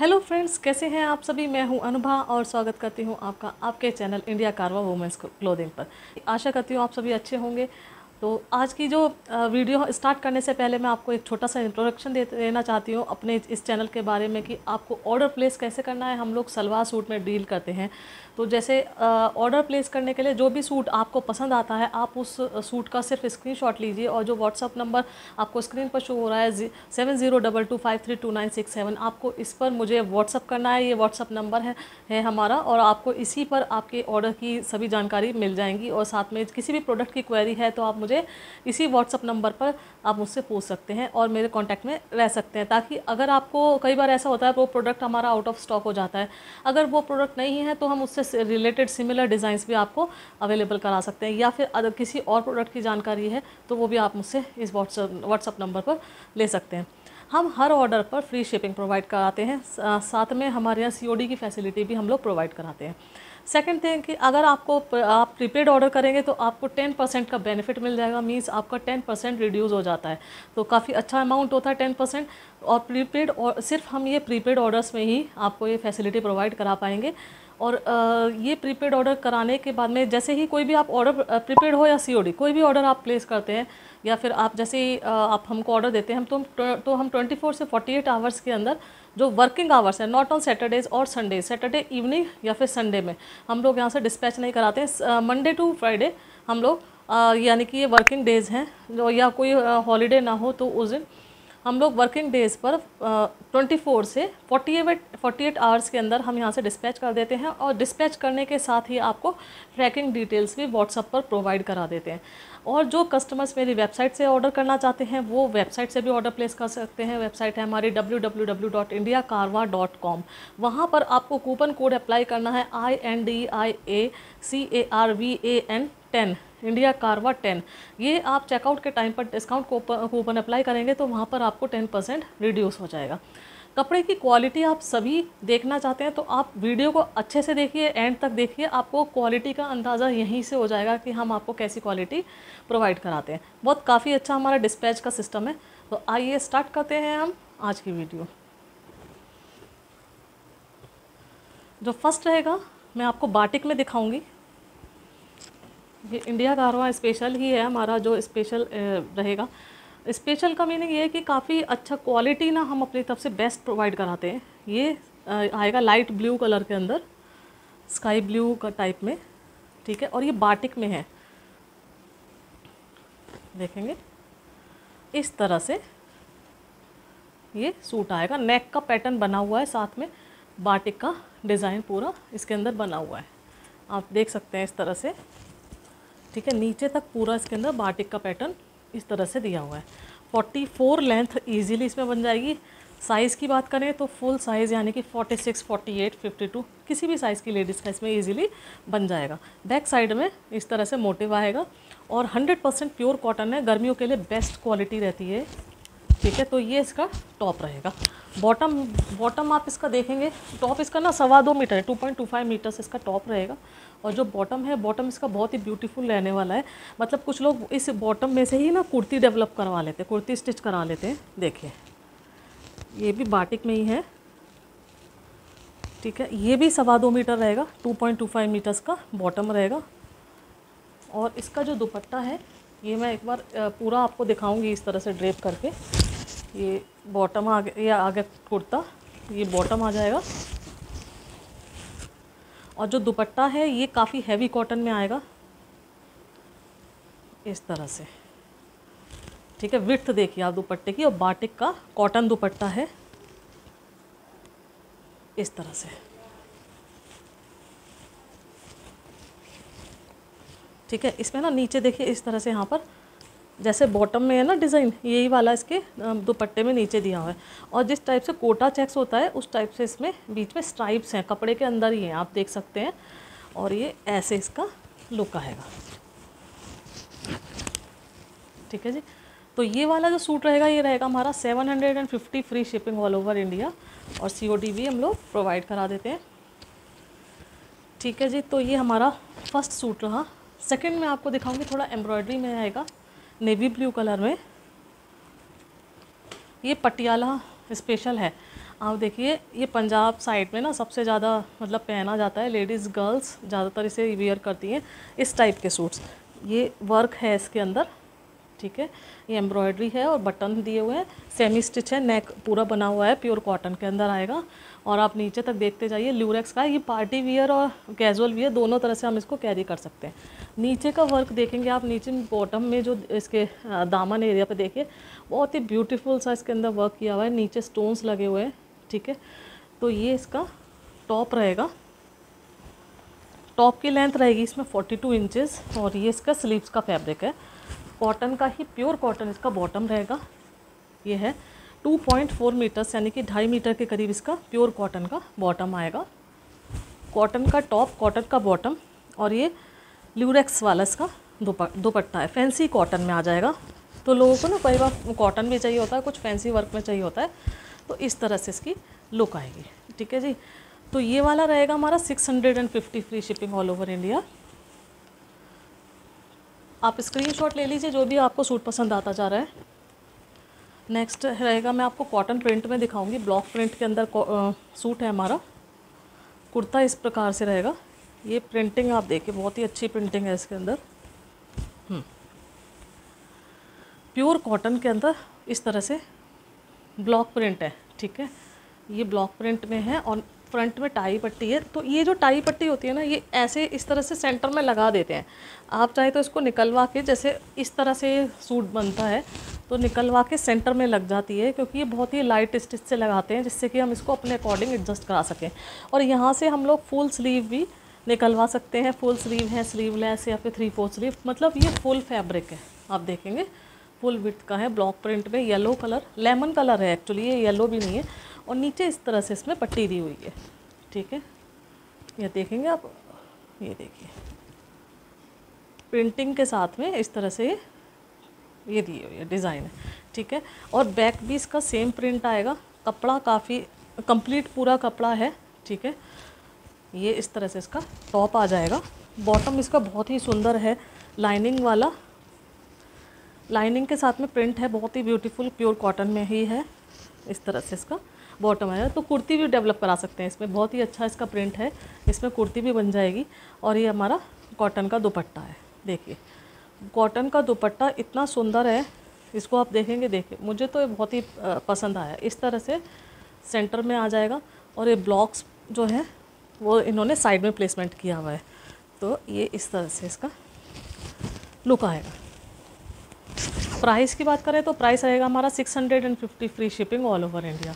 Hello friends, कैसे हैं आप सभी। मैं हूं अनुभा और स्वागत करती हूं आपका आपके channel India Karva women's clothing पर। आशा करती हूं आप सभी अच्छे होंगे। तो आज की जो वीडियो स्टार्ट करने से पहले मैं आपको एक छोटा सा इंट्रोडक्शन देना चाहती हूँ अपने इस चैनल के बारे में कि आपको ऑर्डर प्लेस कैसे करना है। हम लोग सलवार सूट में डील करते हैं, तो जैसे ऑर्डर प्लेस करने के लिए जो भी सूट आपको पसंद आता है आप उस सूट का सिर्फ स्क्रीनशॉट लीजिए और जो व्हाट्सअप नंबर आपको स्क्रीन पर शो हो रहा है 7022532967 आपको इस पर मुझे व्हाट्सअप करना है। ये व्हाट्सअप नंबर है हमारा और आपको इसी पर आपके ऑर्डर की सभी जानकारी मिल जाएंगी और साथ में किसी भी प्रोडक्ट की क्वेरी है तो आप मुझे इसी व्हाट्सअप नंबर पर आप मुझसे पूछ सकते हैं और मेरे कांटेक्ट में रह सकते हैं, ताकि अगर आपको कई बार ऐसा होता है वो प्रोडक्ट हमारा आउट ऑफ स्टॉक हो जाता है, अगर वो प्रोडक्ट नहीं है तो हम उससे रिलेटेड सिमिलर डिज़ाइंस भी आपको अवेलेबल करा सकते हैं, या फिर अगर किसी और प्रोडक्ट की जानकारी है तो वो भी आप मुझसे इस व्हाट्सअप नंबर पर ले सकते हैं। हम हर ऑर्डर पर फ्री शिपिंग प्रोवाइड कराते हैं, साथ में हमारे यहाँ COD की फैसिलिटी भी हम लोग प्रोवाइड कराते हैं। सेकंड थिंग कि अगर आप प्रीपेड ऑर्डर करेंगे तो आपको 10% का बेनिफिट मिल जाएगा, मींस आपका 10% रिड्यूस हो जाता है, तो काफ़ी अच्छा अमाउंट होता है 10%। और प्रीपेड और सिर्फ हम ये प्रीपेड ऑर्डर्स में ही आपको ये फैसिलिटी प्रोवाइड करा पाएंगे। और ये प्रीपेड ऑर्डर कराने के बाद में जैसे ही कोई भी आप ऑर्डर प्रीपेड हो या COD कोई भी ऑर्डर आप प्लेस करते हैं, या फिर आप जैसे ही आप हमको ऑर्डर देते हैं हम 24 से 48 आवर्स के अंदर जो वर्किंग आवर्स है, नॉट ऑन सैटरडेज़ और संडे, सैटरडे इवनिंग या फिर संडे में हम लोग यहाँ से डिस्पैच नहीं कराते हैं। मंडे टू फ्राइडे हम लोग यानी कि ये वर्किंग डेज़ हैं जो, या कोई हॉलीडे ना हो तो उस दिन हम लोग वर्किंग डेज़ पर 24 से 48 आवर्स के अंदर हम यहाँ से डिस्पैच कर देते हैं और डिस्पैच करने के साथ ही आपको ट्रैकिंग डिटेल्स भी व्हाट्सअप पर प्रोवाइड करा देते हैं। और जो कस्टमर्स मेरी वेबसाइट से ऑर्डर करना चाहते हैं वो वेबसाइट से भी ऑर्डर प्लेस कर सकते हैं। वेबसाइट है हमारी www.indiakarva.com। वहाँ पर आपको कूपन कोड अप्लाई करना है INDIACARVAN 10, इंडिया कारवा 10। ये आप चेकआउट के टाइम पर डिस्काउंट कूपन अप्लाई करेंगे तो वहाँ पर आपको 10% रिड्यूस हो जाएगा। कपड़े की क्वालिटी आप सभी देखना चाहते हैं तो आप वीडियो को अच्छे से देखिए, एंड तक देखिए, आपको क्वालिटी का अंदाज़ा यहीं से हो जाएगा कि हम आपको कैसी क्वालिटी प्रोवाइड कराते हैं। बहुत काफ़ी अच्छा हमारा डिस्पैच का सिस्टम है। तो आइए स्टार्ट करते हैं हम आज की वीडियो। जो फर्स्ट रहेगा मैं आपको बाटिक में दिखाऊँगी। ये इंडिया कारवा स्पेशल ही है हमारा, जो स्पेशल रहेगा। स्पेशल का मीनिंग ये है कि काफ़ी अच्छा क्वालिटी ना हम अपनी तरफ से बेस्ट प्रोवाइड कराते हैं। ये आएगा लाइट ब्लू कलर के अंदर, स्काई ब्लू का टाइप में, ठीक है। और ये बाटिक में है, देखेंगे इस तरह से ये सूट आएगा। नेक का पैटर्न बना हुआ है, साथ में बाटिक का डिज़ाइन पूरा इसके अंदर बना हुआ है, आप देख सकते हैं इस तरह से, ठीक है। नीचे तक पूरा इसके अंदर बाटिक का पैटर्न इस तरह से दिया हुआ है। 44 लेंथ इजीली इसमें बन जाएगी। साइज़ की बात करें तो फुल साइज़ यानी कि 46, 48, 52 किसी भी साइज़ की लेडीज़ का इसमें ईजिली बन जाएगा। बैक साइड में इस तरह से मोटिव आएगा और 100% प्योर कॉटन है, गर्मियों के लिए बेस्ट क्वालिटी रहती है, ठीक है। तो ये इसका टॉप रहेगा। बॉटम आप इसका देखेंगे, टॉप इसका ना 2.25 मीटर है, 2.25 मीटर से इसका टॉप रहेगा। और जो बॉटम है, बॉटम इसका बहुत ही ब्यूटीफुल रहने वाला है। मतलब कुछ लोग इस बॉटम में से ही ना कुर्ती डेवलप करवा लेते हैं, कुर्ती स्टिच करा लेते हैं। देखिए ये भी बाटिक में ही है, ठीक है। ये भी 2.25 मीटर रहेगा, 2.25 मीटर्स का बॉटम रहेगा। और इसका जो दुपट्टा है ये मैं एक बार पूरा आपको दिखाऊंगी इस तरह से ड्रेप करके। ये बॉटम आ गया, ये आगे कुर्ता, ये बॉटम आ जाएगा। और जो दुपट्टा है ये काफ़ी हैवी कॉटन में आएगा इस तरह से, ठीक है। विड्थ देखिए आप दुपट्टे की, और बाटिक का कॉटन दुपट्टा है इस तरह से, ठीक है। इसमें ना नीचे देखिए इस तरह से, यहाँ पर जैसे बॉटम में है ना डिज़ाइन, यही वाला इसके दुपट्टे में नीचे दिया हुआ है। और जिस टाइप से कोटा चेक्स होता है उस टाइप से इसमें बीच में स्ट्राइप्स हैं, कपड़े के अंदर ही हैं, आप देख सकते हैं। और ये ऐसे इसका लुक आएगा, ठीक है जी। तो ये वाला जो सूट रहेगा ये रहेगा हमारा 750 free shipping all over India, और COD भी हम लोग प्रोवाइड करा देते हैं, ठीक है जी। तो ये हमारा फर्स्ट सूट रहा। सेकेंड में आपको दिखाऊंगी, थोड़ा एम्ब्रॉयडरी में आएगा, नेवी ब्लू कलर में। ये पटियाला स्पेशल है। आप देखिए ये पंजाब साइड में ना सबसे ज़्यादा मतलब पहना जाता है, लेडीज़ गर्ल्स ज़्यादातर इसे वियर करती हैं इस टाइप के सूट्स। ये वर्क है इसके अंदर, ठीक है, ये एम्ब्रॉयडरी है और बटन दिए हुए हैं, सेमी स्टिच है, नेक पूरा बना हुआ है, प्योर कॉटन के अंदर आएगा। और आप नीचे तक देखते जाइए ल्यूरेक्स का, ये पार्टी वियर और कैजुअल वियर दोनों तरह से हम इसको कैरी कर सकते हैं। नीचे का वर्क देखेंगे आप, नीचे बॉटम में जो इसके दामन एरिया पे देखिए बहुत ही ब्यूटीफुल सा इसके अंदर वर्क किया हुआ है, नीचे स्टोन्स लगे हुए हैं, ठीक है। तो ये इसका टॉप रहेगा, टॉप की लेंथ रहेगी इसमें 42 इंचज़ और ये इसका स्लीव्स का फैब्रिक है, कॉटन का ही प्योर कॉटन इसका बॉटम रहेगा। ये है 2.4 मीटर्स यानी कि 2.5 मीटर के करीब इसका प्योर कॉटन का बॉटम आएगा, कॉटन का टॉप, कॉटन का बॉटम। और ये ल्यूरेक्स वाला इसका दुपट्टा है, फैंसी कॉटन में आ जाएगा। तो लोगों को ना कई बार कॉटन भी चाहिए होता है, कुछ फैंसी वर्क में चाहिए होता है, तो इस तरह से इसकी लुक आएगी, ठीक है जी। तो ये वाला रहेगा हमारा 650 free shipping all over India. आप स्क्रीनशॉट ले लीजिए जो भी आपको सूट पसंद आता जा रहा है। नेक्स्ट रहेगा, मैं आपको कॉटन प्रिंट में दिखाऊंगी, ब्लॉक प्रिंट के अंदर सूट है हमारा। कुर्ता इस प्रकार से रहेगा, ये प्रिंटिंग आप देखिए बहुत ही अच्छी प्रिंटिंग है इसके अंदर, प्योर कॉटन के अंदर इस तरह से ब्लॉक प्रिंट है, ठीक है। ये ब्लॉक प्रिंट में है और फ्रंट में टाई पट्टी है। तो ये जो टाई पट्टी होती है ना, ये ऐसे इस तरह से सेंटर में लगा देते हैं, आप चाहे तो इसको निकलवा के, जैसे इस तरह से सूट बनता है तो निकलवा के सेंटर में लग जाती है, क्योंकि ये बहुत ही लाइट स्टिच से लगाते हैं जिससे कि हम इसको अपने अकॉर्डिंग एडजस्ट करा सकें। और यहाँ से हम लोग फुल स्लीव भी निकलवा सकते हैं, फुल स्लीव है, स्लीवलेस या फिर 3/4 स्लीव, मतलब ये फुल फैब्रिक है। आप देखेंगे फुल विड्थ का है, ब्लॉक प्रिंट में येलो कलर, लेमन कलर है एक्चुअली, ये येलो भी नहीं है। और नीचे इस तरह से इसमें पट्टी दी हुई है, ठीक है। ये देखेंगे आप, ये देखिए प्रिंटिंग के साथ में इस तरह से ये दी हुई है डिज़ाइन है, ठीक है। और बैक भी इसका सेम प्रिंट आएगा, कपड़ा काफ़ी कंप्लीट पूरा कपड़ा है, ठीक है। ये इस तरह से इसका टॉप आ जाएगा, बॉटम इसका बहुत ही सुंदर है, लाइनिंग वाला, लाइनिंग के साथ में प्रिंट है, बहुत ही ब्यूटीफुल, प्योर कॉटन में ही है। इस तरह से इसका बॉटम है। तो कुर्ती भी डेवलप करा सकते हैं इसमें, बहुत ही अच्छा इसका प्रिंट है, इसमें कुर्ती भी बन जाएगी। और ये हमारा कॉटन का दुपट्टा है, देखिए कॉटन का दुपट्टा इतना सुंदर है, इसको आप देखेंगे, देखिए मुझे तो ये बहुत ही पसंद आया। इस तरह से सेंटर में आ जाएगा और ये ब्लॉक्स जो है वो इन्होंने साइड में प्लेसमेंट किया हुआ है, तो ये इस तरह से इसका लुक आएगा। प्राइस की बात करें तो प्राइस रहेगा हमारा 650 free shipping all over India.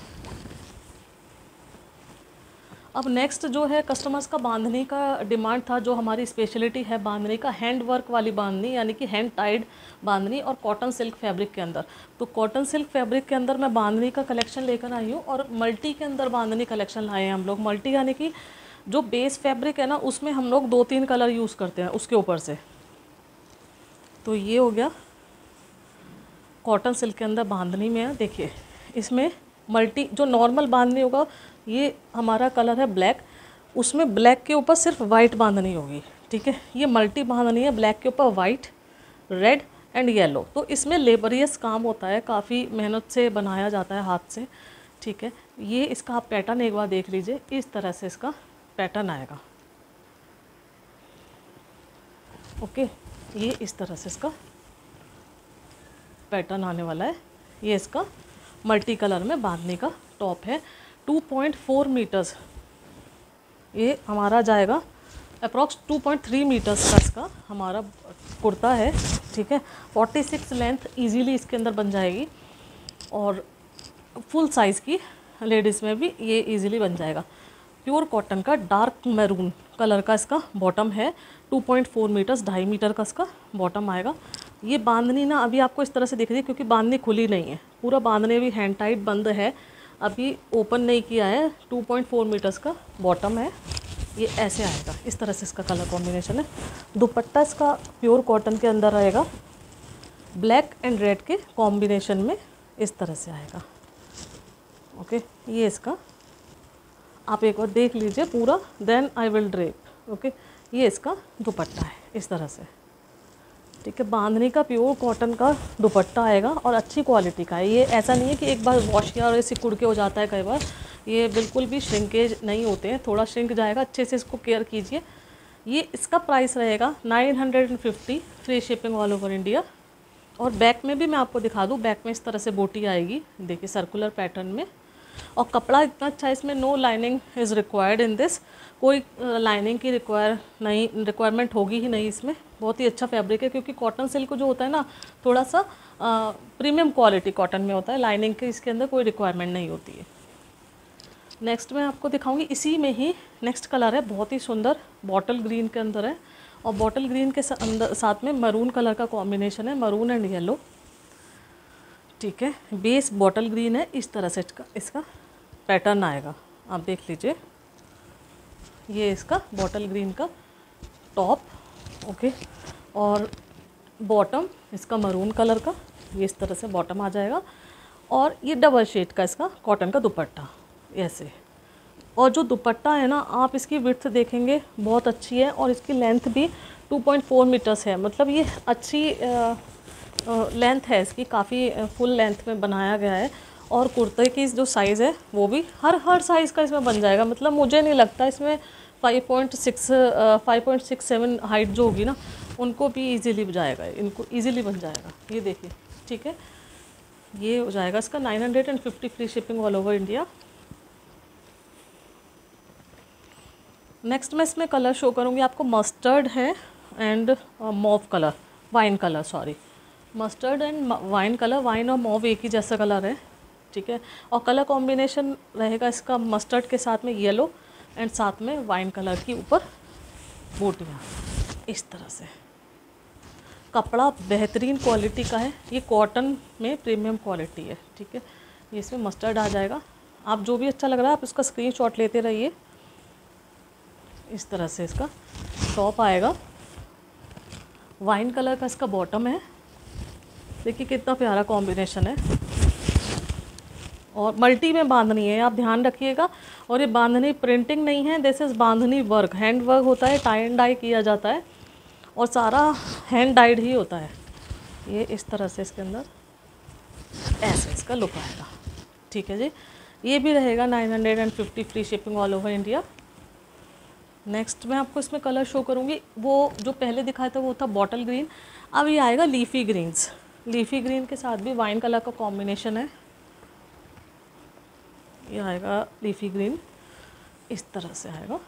अब नेक्स्ट जो है कस्टमर्स का बांधनी का डिमांड था, जो हमारी स्पेशलिटी है बांधनी का, हैंड वर्क वाली बांधनी यानी कि हैंड टाइड बांधनी और कॉटन सिल्क फैब्रिक के अंदर। तो कॉटन सिल्क फैब्रिक के अंदर मैं बांधनी का कलेक्शन लेकर आई हूँ और मल्टी के अंदर बांधनी कलेक्शन लाए हैं हम लोग। मल्टी यानी कि जो बेस फैब्रिक है ना, उसमें हम लोग 2-3 कलर यूज़ करते हैं उसके ऊपर से। तो ये हो गया कॉटन सिल्क के अंदर बांधनी में, देखिए इसमें मल्टी जो नॉर्मल बांधनी होगा, ये हमारा कलर है ब्लैक, उसमें ब्लैक के ऊपर सिर्फ वाइट बांधनी होगी, ठीक है। ये मल्टी बांधनी है, ब्लैक के ऊपर वाइट, रेड एंड येलो। तो इसमें लेबरियस काम होता है, काफ़ी मेहनत से बनाया जाता है हाथ से, ठीक है। ये इसका आप पैटर्न एक बार देख लीजिए, इस तरह से इसका पैटर्न आएगा, ओके। ये इस तरह से इसका पैटर्न आने वाला है। ये इसका मल्टी कलर में बांधने का टॉप है, 2.4 मीटर्स ये हमारा जाएगा, अप्रॉक्स 2.3 मीटर्स का इसका हमारा कुर्ता है, ठीक है। 46 लेंथ इजीली इसके अंदर बन जाएगी और फुल साइज़ की लेडीज़ में भी ये इजीली बन जाएगा। प्योर कॉटन का डार्क मैरून कलर का इसका बॉटम है, 2.4 मीटर्स 2.5 मीटर का इसका बॉटम आएगा। ये बांधनी ना अभी आपको इस तरह से दिख रही है क्योंकि बांधनी खुली नहीं है, पूरा बांधनी भी हैंड टाइट बंद है, अभी ओपन नहीं किया है। 2.4 मीटर्स का बॉटम है, ये ऐसे आएगा, इस तरह से इसका कलर कॉम्बिनेशन है। दुपट्टा इसका प्योर कॉटन के अंदर रहेगा, ब्लैक एंड रेड के कॉम्बिनेशन में इस तरह से आएगा, ओके। ये इसका आप एक बार देख लीजिए पूरा, then I will drape, okay. ये इसका दुपट्टा है इस तरह से, ठीक है। बांधनी का प्योर कॉटन का दुपट्टा आएगा और अच्छी क्वालिटी का है। ये ऐसा नहीं है कि एक बार वॉश किया और ये सिकुड़ के हो जाता है, कई बार ये बिल्कुल भी श्रिंकेज नहीं होते हैं, थोड़ा श्रिंक जाएगा, अच्छे से इसको केयर कीजिए। ये इसका प्राइस रहेगा 950, free shipping all over India. और बैक में भी मैं आपको दिखा दूँ, बैक में इस तरह से बोटी आएगी, देखिए सर्कुलर पैटर्न में। और कपड़ा इतना अच्छा है, इसमें no lining is required in this, कोई लाइनिंग की रिक्वायरमेंट होगी ही नहीं इसमें। बहुत ही अच्छा फैब्रिक है, क्योंकि कॉटन सिल्क जो होता है ना, थोड़ा सा प्रीमियम क्वालिटी कॉटन में होता है, लाइनिंग की इसके अंदर कोई रिक्वायरमेंट नहीं होती है। नेक्स्ट मैं आपको दिखाऊंगी, इसी में ही नेक्स्ट कलर है, बहुत ही सुंदर बॉटल ग्रीन के अंदर है, और बॉटल ग्रीन के साथ में मरून कलर का कॉम्बिनेशन है, मरून एंड येलो। ठीक है, बेस बॉटल ग्रीन है, इस तरह से इसका पैटर्न आएगा, आप देख लीजिए। ये इसका बॉटल ग्रीन का टॉप, ओके, और बॉटम इसका मरून कलर का, ये इस तरह से बॉटम आ जाएगा। और ये डबल शेड का इसका कॉटन का दुपट्टा ऐसे। और जो दुपट्टा है ना, आप इसकी विड्थ देखेंगे बहुत अच्छी है, और इसकी लेंथ भी 2.4 मीटर्स है, मतलब ये अच्छी लेंथ है इसकी, काफ़ी फुल लेंथ में बनाया गया है। और कुर्ते की जो साइज़ है वो भी हर साइज़ का इसमें बन जाएगा, मतलब मुझे नहीं लगता इसमें 5.67 हाइट जो होगी ना, उनको भी ईजिली जाएगा, इनको ईजिली बन जाएगा। ये देखिए, ठीक है, ये हो जाएगा इसका 950, free shipping all over India. Next मैं इसमें कलर शो करूँगी आपको, मस्टर्ड है and mauve colour, wine colour, sorry, mustard and wine colour. Wine और मॉव एक ही जैसा कलर है, ठीक है। और कलर कॉम्बिनेशन रहेगा इसका मस्टर्ड के साथ में येलो, एंड साथ में वाइन कलर की ऊपर बूटियाँ, इस तरह से। कपड़ा बेहतरीन क्वालिटी का है, ये कॉटन में प्रीमियम क्वालिटी है, ठीक है। ये इसमें मस्टर्ड आ जाएगा, आप जो भी अच्छा लग रहा है आप उसका स्क्रीनशॉट लेते रहिए। इस तरह से इसका टॉप आएगा, वाइन कलर का इसका बॉटम है, देखिए कितना प्यारा कॉम्बिनेशन है। और मल्टी में बांधनी है, आप ध्यान रखिएगा। और ये बांधनी प्रिंटिंग नहीं है, this is bandhani work, hand work होता है, टाई एंड डाई किया जाता है, और सारा हैंड डाइड ही होता है। ये इस तरह से इसके अंदर ऐसे इसका लुक आएगा, ठीक है जी। ये भी रहेगा 950, free shipping all over India. Next मैं आपको इसमें कलर शो करूँगी, वो जो पहले दिखाया था वो था बॉटल ग्रीन, अब ये आएगा लीफी ग्रीन्स। लीफी ग्रीन के साथ भी वाइन कलर का कॉम्बिनेशन है, ये आएगा लीफी ग्रीन, इस तरह से आएगा,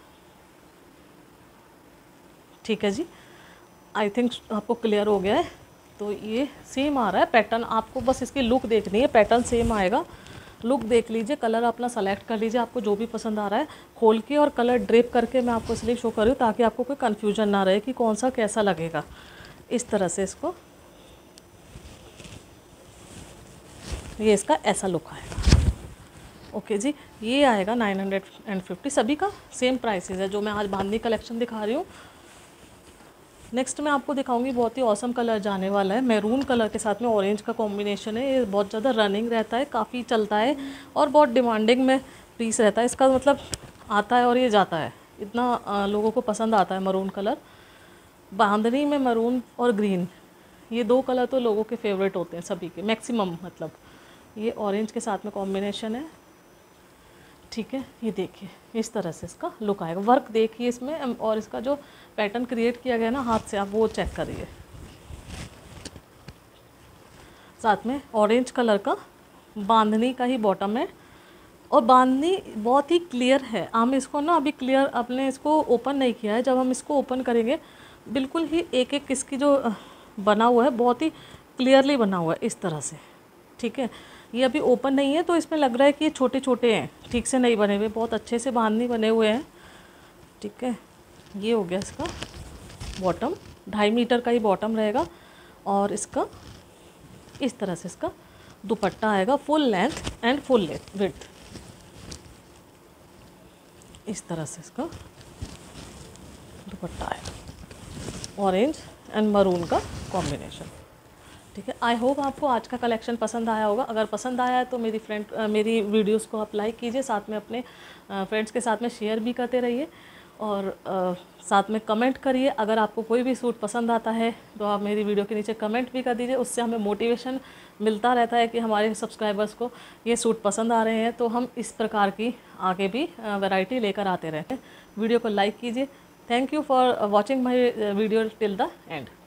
ठीक है जी। आई थिंक आपको क्लियर हो गया है। तो ये सेम आ रहा है पैटर्न, आपको बस इसकी लुक देखनी है, पैटर्न सेम आएगा। लुक देख लीजिए, कलर अपना सेलेक्ट कर लीजिए, आपको जो भी पसंद आ रहा है खोल के। और कलर ड्रेप करके मैं आपको इसलिए शो कर रही हूँ ताकि आपको कोई कन्फ्यूजन ना रहे कि कौन सा कैसा लगेगा। इस तरह से इसको, ये इसका ऐसा लुक आएगा, ओके जी। ये आएगा 950, सभी का सेम प्राइसेस है जो मैं आज बांधनी कलेक्शन दिखा रही हूँ। नेक्स्ट मैं आपको दिखाऊंगी, बहुत ही औसम कलर जाने वाला है, मैरून कलर के साथ में ऑरेंज का कॉम्बिनेशन है। ये बहुत ज़्यादा रनिंग रहता है, काफ़ी चलता है, और बहुत डिमांडिंग में पीस रहता है इसका, मतलब आता है और ये जाता है, इतना लोगों को पसंद आता है मैरून कलर। बांधनी में मैरून और ग्रीन, ये दो कलर तो लोगों के फेवरेट होते हैं सभी के, मैक्सिमम मतलब। ये ऑरेंज के साथ में कॉम्बिनेशन है, ठीक है। ये देखिए इस तरह से इसका लुक आएगा, वर्क देखिए इसमें, और इसका जो पैटर्न क्रिएट किया गया ना हाथ से, आप वो चेक करिए। साथ में ऑरेंज कलर का बांधनी का ही बॉटम है, और बांधनी बहुत ही क्लियर है। हम इसको ना अभी क्लियर, आपने इसको ओपन नहीं किया है, जब हम इसको ओपन करेंगे बिल्कुल ही एक एक इसकी जो बना हुआ है बहुत ही क्लियरली बना हुआ है, इस तरह से, ठीक है। ये अभी ओपन नहीं है तो इसमें लग रहा है कि ये छोटे छोटे हैं, ठीक से नहीं बने हुए, बहुत अच्छे से बांधनी बने हुए हैं, ठीक है। ये हो गया इसका बॉटम, 2.5 मीटर का ही बॉटम रहेगा। और इसका इस तरह से इसका दुपट्टा आएगा, full length and full width, इस तरह से इसका दुपट्टा आएगा, ऑरेंज एंड मरून का कॉम्बिनेशन, ठीक है। आई होप आपको आज का कलेक्शन पसंद आया होगा। अगर पसंद आया है तो मेरी वीडियोस को आप लाइक कीजिए, साथ में अपने फ्रेंड्स के साथ में शेयर भी करते रहिए। और साथ में कमेंट करिए। अगर आपको कोई भी सूट पसंद आता है तो आप मेरी वीडियो के नीचे कमेंट भी कर दीजिए, उससे हमें मोटिवेशन मिलता रहता है कि हमारे सब्सक्राइबर्स को ये सूट पसंद आ रहे हैं, तो हम इस प्रकार की आगे भी वैरायटी लेकर आते रहते हैं। वीडियो को लाइक कीजिए। Thank you for watching my video till the and.